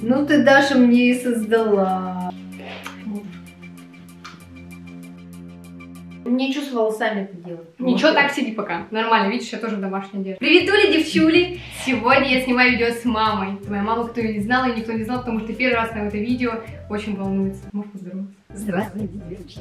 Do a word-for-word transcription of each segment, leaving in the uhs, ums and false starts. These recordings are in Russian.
Ну ты даже мне и создала. Не чувствовала, сами это делать. Ничего, вот так сиди пока. Нормально, видишь, я тоже в домашней одежде. Приветули, девчули! Сегодня я снимаю видео с мамой. Моя мама, кто ее не знала, и никто не знал, потому что первый раз на это видео очень волнуется. Можешь поздороваться? Здравствуйте, девочки.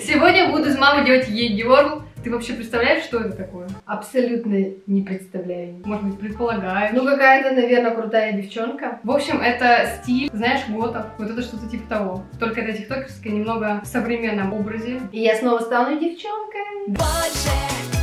Сегодня буду с мамой делать e-girl. Ты вообще представляешь, что это такое? Абсолютно не представляю. Может быть, предполагаешь. Ну, какая-то, наверное, крутая девчонка. В общем, это стиль, знаешь, готов. Вот это что-то типа того. Только это тиктокерское, немного в современном образе. И я снова стану девчонкой. Больше,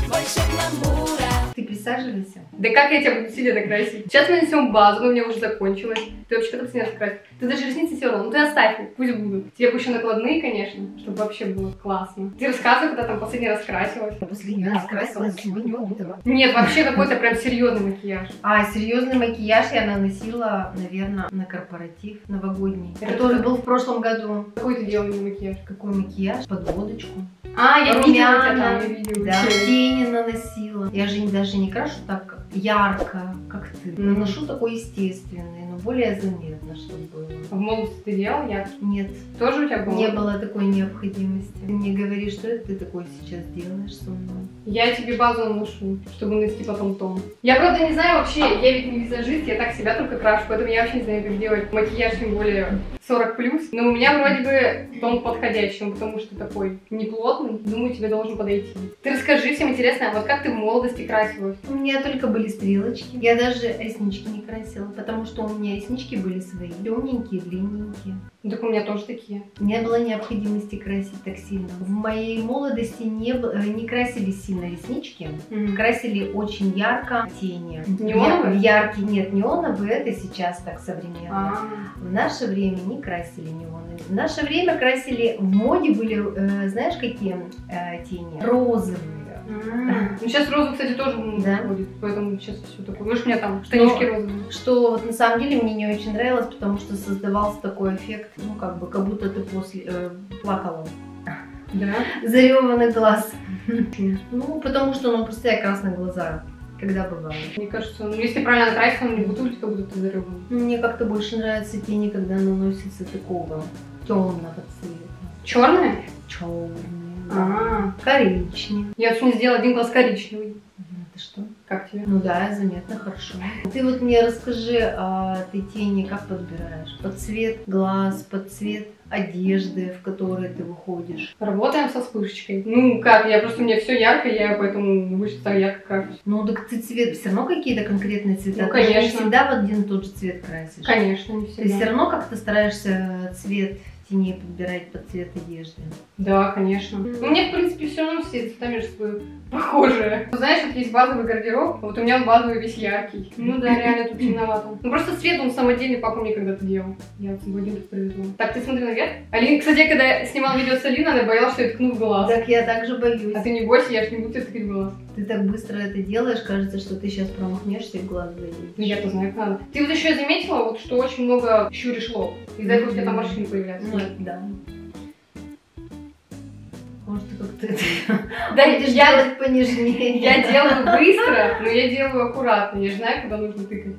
больше гламура. Ты присаживайся. Да как я тебя буду сильно докрасить? Сейчас мы нанесем базу, но у меня уже закончилась. Ты вообще как-то не раскрасишь. Ты даже ресницы все равно, ну ты оставь их, пусть будут. Тебе пусть еще накладные, конечно, чтобы вообще было классно. Ты рассказывай, когда там последний раз красилась. Последний раз красилась, сегодня утро. Нет, вообще какой-то прям серьезный макияж. А, серьезный макияж я наносила, наверное, на корпоратив новогодний. Это тоже был в прошлом году. Какой ты делала макияж? Какой макияж? Подводочку. А, я видела тебя там, я видела. Да, тени наносила. Я же даже не крашу так ярко, как ты. Наношу такой естественный, но более заметно, чтобы было. В молодости ты делал я? Нет. Тоже у тебя было? Не было такой необходимости. Ты мне говоришь, что это ты такое сейчас делаешь со мной. Я тебе базу наношу, чтобы нанести потом тон. Я правда не знаю вообще, я ведь не визажист, я так себя только крашу, поэтому я вообще не знаю, как делать макияж, тем более сорок плюс. Но у меня вроде бы тон подходящий, потому что такой неплотный. Думаю, тебе должен подойти. Ты расскажи всем интересно, вот как ты в молодости красилась? У меня только были стрелочки. Я даже реснички не красила, потому что у меня реснички были свои. Темненькие, длинненькие. Так у меня тоже такие. Не было необходимости красить так сильно. В моей молодости не, не красили сильно реснички. Mm-hmm. Красили очень ярко тени. Неоновые? Яркие, нет, неоновые. Это сейчас так современно. А-а-а. В наше время не красили неоновые. В наше время красили, в моде были, э, знаешь, какие э, тени? Розовые. Mm. Ну, сейчас роза, кстати, тоже да? будет, поэтому сейчас все такое. Видишь, у меня там штанишки розовые. Что вот на самом деле мне не очень нравилось, потому что создавался такой эффект, ну как бы, как будто ты после э, плакала. Да? Зареванный глаз. Ну, потому что, ну, просто я красные глаза. Когда бывало. Мне кажется, ну, если правильно нравится, он не бутыль, как будто ты зареван. Мне как-то больше нравятся тени, когда наносится такого темного цвета. Черные? Черные. А, коричневый. Я отсюда сделала один глаз коричневый. Ты что? Как тебе? Ну да, заметно, хорошо. Ты вот мне расскажи, а ты тени как подбираешь? Под цвет глаз, под цвет одежды, в которой ты выходишь. Работаем со вспышечкой. Ну как, я просто, у меня все ярко, я поэтому выше так ярко красить. Ну так ты цвет, все равно какие-то конкретные цвета? Ну конечно. Ты же не всегда в один и тот же цвет красишь. Конечно, не всегда. Ты все равно как-то стараешься цвет теней подбирать под цвет одежды? Да, конечно. Mm-hmm. Мне, в принципе, все равно все цвета между собой похожие. Знаешь, вот есть базовый гардероб, вот у меня он базовый весь яркий. Ну да, реально тут темновато. Ну просто цвет он самодельный, папа мне когда-то делал. Я вот сегодня тут привезла. Так, ты смотри наверх. Алина, кстати, когда я снимала видео с Алиной, она боялась, что я ткну в глаз. Так я также боюсь. А ты не бойся, я ж не буду тебе ткать в глаз. Ты так быстро это делаешь, кажется, что ты сейчас промахнешься и в глаз залезешь. Ну я-то знаю, как надо. Ты вот еще заметила, вот, что очень много щуришь лоб. Из-за этого у тебя там морщины появляются. Ну, да. Может, ты как-то это... Да, я понежнее. Я делаю быстро, но я делаю аккуратно. Я же знаю, куда нужно тыкать.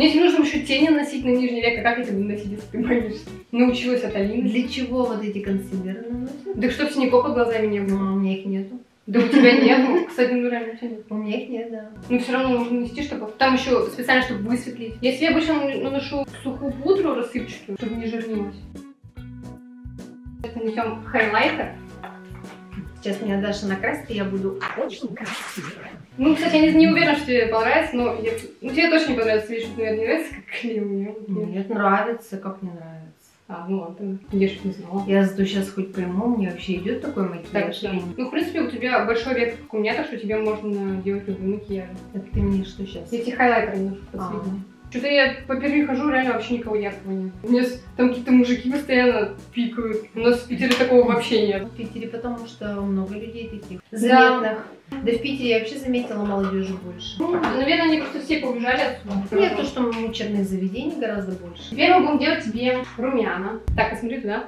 Если нужно еще тени наносить на нижний век, а как я тебе буду носить, если ты боишься? Научилась от Алины. Для чего вот эти консилеры наносят? Да чтоб синяков под глазами не было. У меня их нету. Да у тебя нет, кстати, ну реально у тебя нет. У меня их нет, да. Но все равно нужно нанести, чтобы... Там еще специально, чтобы высветлить. Если я обычно наношу сухую пудру рассыпчатую, чтобы не жирнилась. Сейчас нанесем хайлайтер. Сейчас меня Даша накрасит, и я буду очень красивая. Ну, кстати, я не уверена, что тебе понравится, но... Я... Ну, тебе точно не понравится, видишь, что, наверное, не нравится, как клею мне. Нет, нравится, как не нравится. А, ну ладно, я же не знала. Я зато сейчас хоть пойму, мне вообще идет такой макияж. Так, да. Ну, в принципе, у тебя большой век, как у меня, так что тебе можно делать любой макияж. Так ты мне что сейчас? Я тебе хайлайтеры немножко подсветлю. А. Что-то я по Перми хожу, реально вообще никого яркого нет. У меня там какие-то мужики постоянно пикают. У нас в Питере такого вообще нет. В Питере, потому что много людей таких заметных. Да, да в Питере я вообще заметила молодежи больше. Ну, наверное, они просто все побежали отсюда. Нет, то, что мы учебные заведения гораздо больше. Теперь мы будем делать тебе румяна. Так, посмотри туда.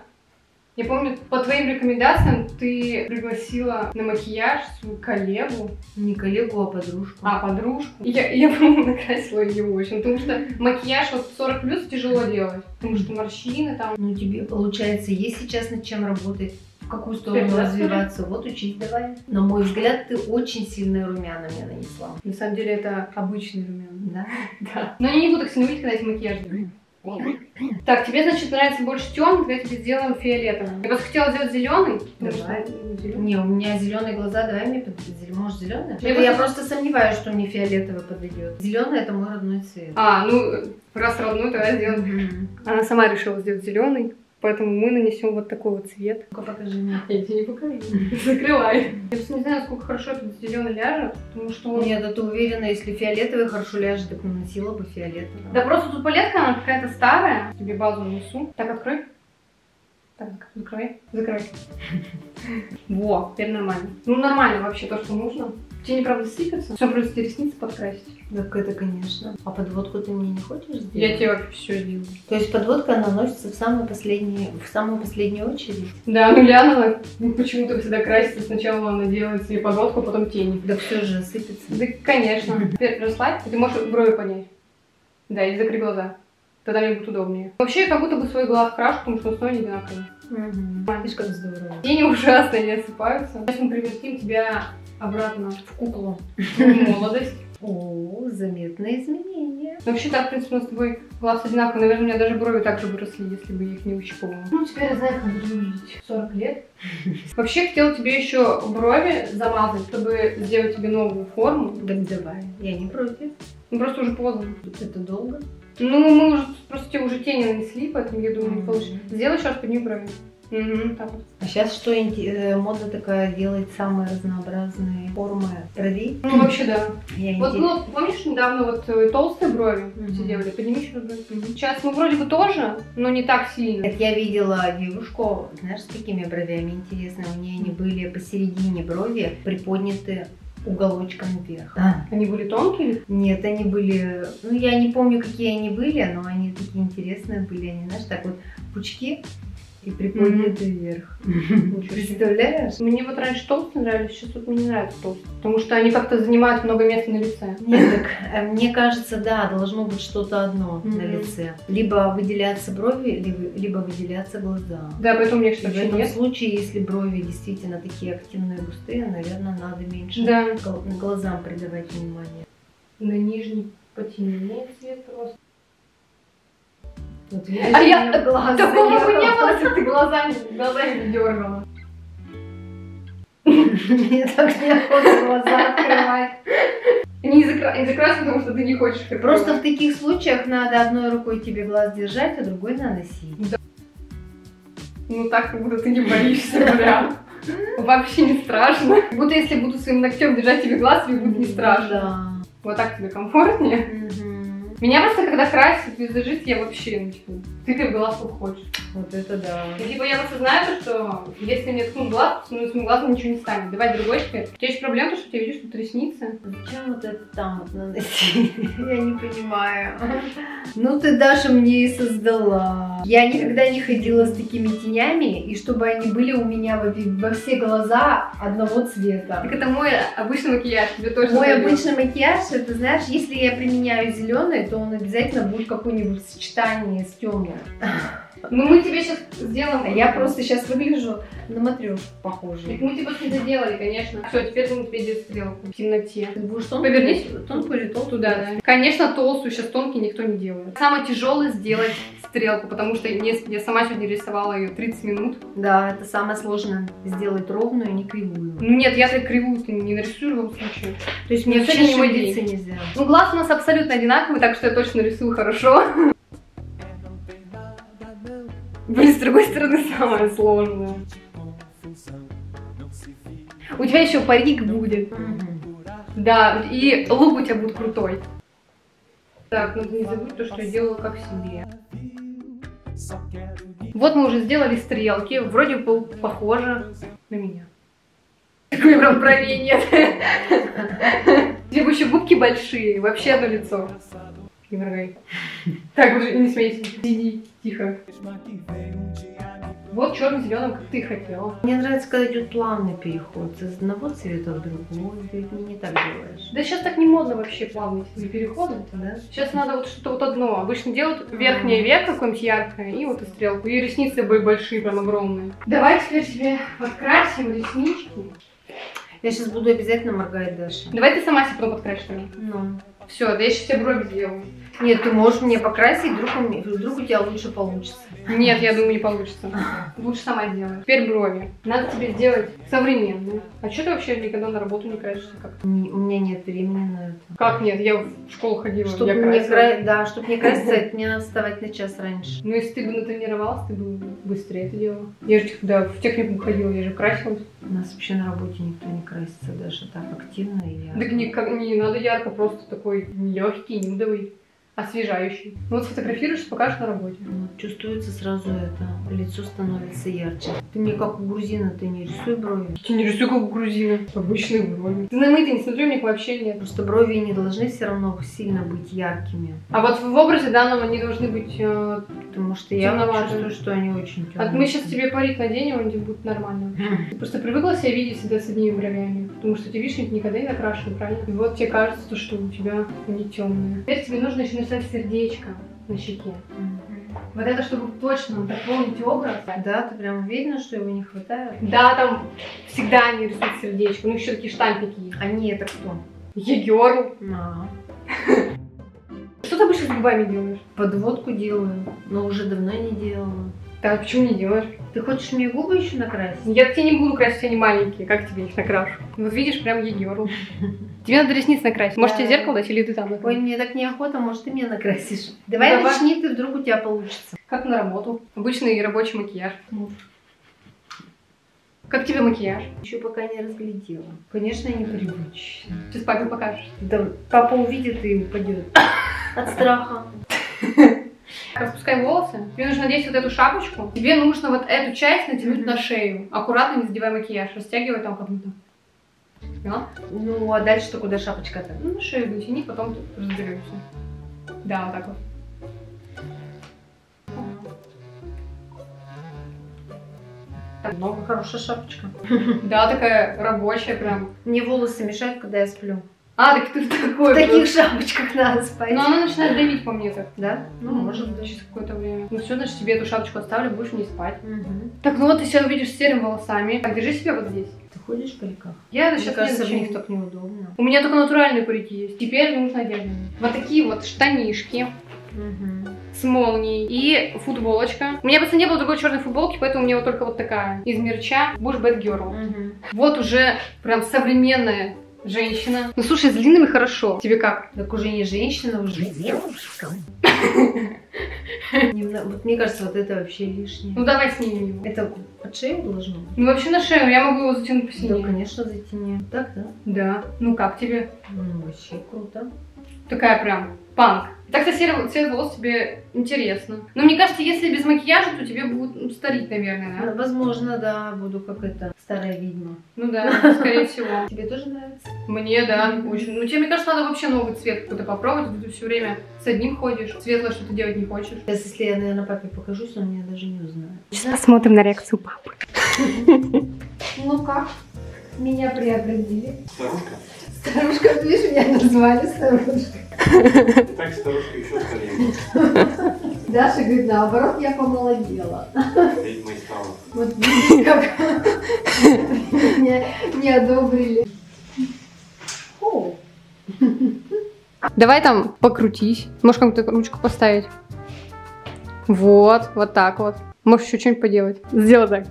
Я помню, по твоим рекомендациям ты пригласила на макияж свою коллегу. Не коллегу, а подружку. А, подружку. И я, я по-моему, накрасила ее очень, потому что макияж вот сорок плюс тяжело делать, потому что морщины там. Ну тебе, получается, есть сейчас над чем работать, в какую сторону Фердастер. развиваться, вот учись давай. На мой взгляд, ты очень сильные румяна мне нанесла. На самом деле это обычные румяна. Да? Да. Но они не будут снимать, когда есть макияж. Так, тебе, значит, нравится больше темный, тогда тебе сделаем фиолетовым. Я вот хотела сделать зеленый. Давай. Зеленый. Не, у меня зеленые глаза, давай мне подойдет. Может, зеленый? Я, я просто сомневаюсь, что мне фиолетовый подойдет. Зеленый это мой родной цвет. А, ну раз родной, тогда сделаем. Mm-hmm. Она сама решила сделать зеленый. Поэтому мы нанесем вот такой вот цвет. Ну-ка, покажи мне. Я тебе не покажу. Закрывай. Я просто не знаю, насколько хорошо этот зеленый ляжет, потому что он... Нет, да ты уверена, если фиолетовый хорошо ляжет, так наносила бы фиолетовый. Да просто тут палетка, она какая-то старая. Тебе базу нанесу. Так, открой. Так, закрой. Закрой. Во, теперь нормально. Ну, нормально вообще то, что нужно. Тебе не правда сыпется? Все, просто тебе ресницы подкрасить. Так это, конечно. А подводку ты мне не хочешь сделать? Я тебе вообще все делаю. То есть подводка наносится в самую последнюю, в самую последнюю очередь? Да, ну Ляна почему-то всегда красится. Сначала она делает себе подводку, а потом тени. Да все же сыпется. Да, конечно. Теперь расслабь, ты можешь брови поднять. Да, и закрыть глаза. Тогда мне будет удобнее. Вообще, я как будто бы свой глаз крашу, потому что снова не одинаково. Угу. Видишь, как здорово. Тени ужасно не осыпаются. Сейчас мы превратим тебя обратно в куклу. В молодость. О, заметные изменения. Вообще так, в принципе, у нас с тобой глаз одинаковый. Наверное, у меня даже брови так же выросли, если бы я их не ущипывала. Ну, теперь я знаю, как буду выглядеть. сорок лет. Вообще, хотела тебе еще брови замазать, чтобы сделать тебе новую форму. Да давай, я не против. Ну, просто уже поздно. Это долго? Ну, мы уже просто тебе уже тени нанесли, поэтому, я думаю, не получится. Сделай еще раз, подними брови. Угу, так вот. А сейчас что, мода такая, делать самые разнообразные формы бровей? Ну вообще да. Я вот, ну, помнишь, недавно вот толстые брови угу. все делали? Подними еще брови. Угу. Сейчас мы вроде бы тоже, но не так сильно. Так я видела девушку, знаешь, с какими бровями, интересно, у нее они были посередине брови, приподняты уголочком вверх. А. Они были тонкие? Нет, они были, ну я не помню, какие они были, но они такие интересные были, они, знаешь, так вот пучки. И приподнятый mm-hmm. вверх. Mm-hmm. Представляешь? Мне вот раньше толстые нравились, сейчас вот мне не нравятся толстые. Потому что они как-то занимают много места на лице. Нет, так мне кажется, да, должно быть что-то одно mm-hmm. на лице. Либо выделяться брови, либо, либо выделяться глаза. Да, поэтому мне что-то. В этом нет. случае, если брови действительно такие активные, густые, наверное, надо меньше да. глазам придавать внимание. На нижний потемнее цвет просто. Вот, я а я такого бы не было, если ты глазами, глазами дергала. Мне так неохота глаза открывать. Не закрасить, потому что ты не хочешь. Просто в таких случаях надо одной рукой тебе глаз держать, а другой наносить. Ну так, как будто ты не боишься прям. Вообще не страшно. Как будто если буду своим ногтем держать тебе глаз, тебе будет не страшно. Вот так тебе комфортнее. Меня просто, когда красит визажист, я вообще начну. Ты ты в глаз уходишь. Вот это да. И, типа я просто знаю, что если мне ткнут глаз, то ну, с моим глазом ничего не станет. Давай другой теперь. У тебя есть проблема, то, что ты видишь, тут ресницы. Зачем вот это там вот наносить? Я не понимаю. Ну ты, Даша, мне и создала. Я никогда не ходила с такими тенями, и чтобы они были у меня во, во все глаза одного цвета. Так это мой обычный макияж. Тебе тоже мой зайдет. Обычный макияж, это, знаешь, если я применяю зеленый, то он обязательно будет какое-нибудь сочетание с темным. Ну мы тебе сейчас сделаем. А я просто сейчас выгляжу на матрешку похожую. Мы тебе все доделали, конечно. Все, теперь мы тебе делаем стрелку в темноте. Ты будешь тонкую? Повернись тонкую или толстую? Туда, да. Конечно, толстую, сейчас тонкие никто не делает. Самое тяжелое сделать стрелку, потому что я сама сегодня рисовала ее тридцать минут. Да, это самое сложное, сделать ровную, не кривую. Ну нет, я так кривую не нарисую в любом случае. То есть мне вообще не водиться нельзя. Ну глаз у нас абсолютно одинаковый, так что я точно рисую хорошо. Блин, с другой стороны, самое сложное. У тебя еще парик будет. Mm-hmm. Да, и лук у тебя будет крутой. Так, надо не забыть то, что я делала как себе. Вот мы уже сделали стрелки. Вроде бы похоже на меня. Такой прям бровей нет. Тебе бы еще губки большие. Вообще одно лицо. Не моргай. Так, уже не смейся. Сиди, тихо. вот черно-зеленым, как ты хотела. Мне нравится, когда идет плавный переход из одного цвета в другой. Ты не так делаешь. Да сейчас так не модно вообще плавные переходы, да? Сейчас надо вот что-то вот одно. Обычно делают верхнее веко какое-нибудь яркое и вот и стрелку. И ресницы были большие, прям огромные. Давай теперь себе подкрасим реснички. Я сейчас буду обязательно моргать даже. Давай ты сама себе потом подкрасишь. Ну. Все, да я сейчас тебе брови сделаю. Нет, ты можешь мне покрасить, вдруг у, вдруг у тебя лучше получится. Нет, я думаю, не получится. Лучше сама сделай. Теперь брови. Надо тебе сделать современную. А что ты вообще никогда на работу не красишься как-то? У меня нет времени на это. Как нет? Я в школу ходила, чтобы мне кра... Да, чтобы не краситься, мне надо вставать на час раньше. Ну, если ты бы натренировалась, ты бы быстрее это делала. Я же туда в технику ходила, я же красилась. У нас вообще на работе никто не красится даже так активно. И ярко. Так никак, не надо ярко, просто такой легкий, нюдовый. Освежающий. Ну вот сфотографируешься, покажешь на работе. Вот, чувствуется сразу это. Лицо становится ярче. Ты мне как у грузина, ты не рисуй брови. Ты не рисуй как у грузина. Обычные брови. Ты на мыть не смотри, у них вообще нет. Просто брови не должны все равно сильно быть яркими. А вот в образе данного они должны быть э, потому что темноватыми. Я чувствую, что они очень темные. А мы сейчас тебе парик наденем, он тебе будет нормально. Ты просто привыкла себя видеть всегда с одними бровями. Потому что тебе видишь, никогда не накрашены, правильно? И вот тебе кажется, что у тебя не темные. Теперь тебе нужно еще сердечко на щеке. Mm-hmm. Вот это, чтобы точно дополнить образ. Да, ты прям уверена, что его не хватает? Да, там всегда они рисуют сердечко. Ну, еще такие штампики есть. Они это кто? E-girl. Что ты обычно с губами делаешь? Подводку делаю, но уже давно не делала. Так, почему не делаешь? Ты хочешь мне губы еще накрасить? Я тебе не буду красить, они маленькие. Как тебе их накрашу? Вот видишь, прям e-girl. Тебе надо ресницы накрасить. Может, тебе зеркало дать или ты там? Ой, мне так неохота, может, ты меня накрасишь. Давай начни, ты вдруг у тебя получится. Как на работу. Обычный рабочий макияж. Как тебе макияж? Еще пока не разглядела. Конечно, непривычно. Сейчас папе покажешь. Да, папа увидит и упадет. От страха. Распускай волосы. Тебе нужно надеть вот эту шапочку. Тебе нужно вот эту часть натянуть mm-hmm. на шею. Аккуратно, не задевай макияж. Растягивай там как-то. Да? Ну, а дальше-то куда шапочка-то? Ну, на шею натяни, потом ты разберешься. Да, вот так вот. Много хорошая шапочка. Да, такая рабочая прям. Мне волосы мешают, когда я сплю. А, так ты в такой. В таких шапочках надо спать. Но она начинает давить по мне так. Да? Ну, может быть, через какое-то время. Ну все, значит, тебе эту шапочку оставлю, будешь не спать. Угу. Так, ну вот ты себя увидишь с серыми волосами. Так, держи себя вот здесь. Ты ходишь в париках? Я Мне сейчас кажется, в них так неудобно. У меня только натуральные парики есть. Теперь нужно одежда. Вот такие вот штанишки. Угу. С молнией. И футболочка. У меня просто не было другой черной футболки, поэтому у меня вот только вот такая. Из мерча Буш Бэт Герл. Угу. Вот уже прям современная женщина. Ну слушай, с длинными хорошо. Тебе как? Так уже не женщина, уже девушка. Вот мне кажется, вот это вообще лишнее. Ну давай снимем его. Это под шею должно быть? Ну вообще на шею, я могу его затянуть посильнее. Да, конечно, затяни. Так, да? Да. Ну как тебе? Ну вообще круто. Такая прям панк. Так-то серый цвет волос тебе интересно. Но мне кажется, если без макияжа, то тебе будут стареть, наверное, да? Возможно, да, буду как это, старая ведьма. Ну да, скорее всего. Тебе тоже нравится? Мне, да, очень. Ну тебе, мне кажется, надо вообще новый цвет какой-то попробовать. Ты все время с одним ходишь, светлое что-то делать не хочешь. Сейчас, если я, наверное, папе покажусь, он меня даже не узнает. Сейчас посмотрим на реакцию папы. Ну как? Меня преобразили. Старушка? Старушка, ты видишь, меня назвали старушкой. Так старушка еще старее. Даша говорит, наоборот, я помолодела. Ведьма и стала. Вот видите, как меня не одобрили. О. Давай там покрутись. Можешь как-то ручку поставить. Вот, вот так вот. Можешь еще что-нибудь поделать. Сделай так.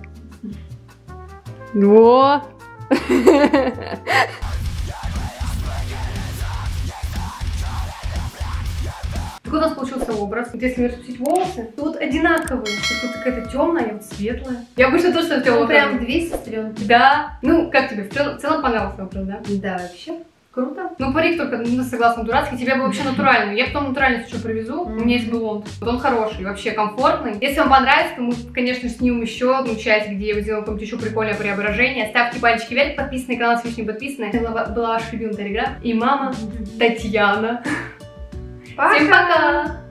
Вот. Такой у нас получился образ. Вот если мне распустить волосы, то вот одинаковые. Вот какая-то темная, я вот светлая. Я обычно тоже что-то темная. Прям две сестренки. Да. Ну, как тебе? В целом, в целом понравился образ, да? Да, вообще. Круто. Ну, парик только, ну, согласно, дурацкий. Тебе бы вообще натуральный. Я потом натуральность еще привезу. У меня есть баллон. Вот он хороший, вообще комфортный. Если вам понравится, то мы, конечно, снимем еще одну часть, где я сделала какое-нибудь еще прикольное преображение. Ставьте пальчики вверх, подписаны, канал, если еще не подписаны. Это была ваша любимая Дарья Граф и мама Татьяна. Пока. Всем пока!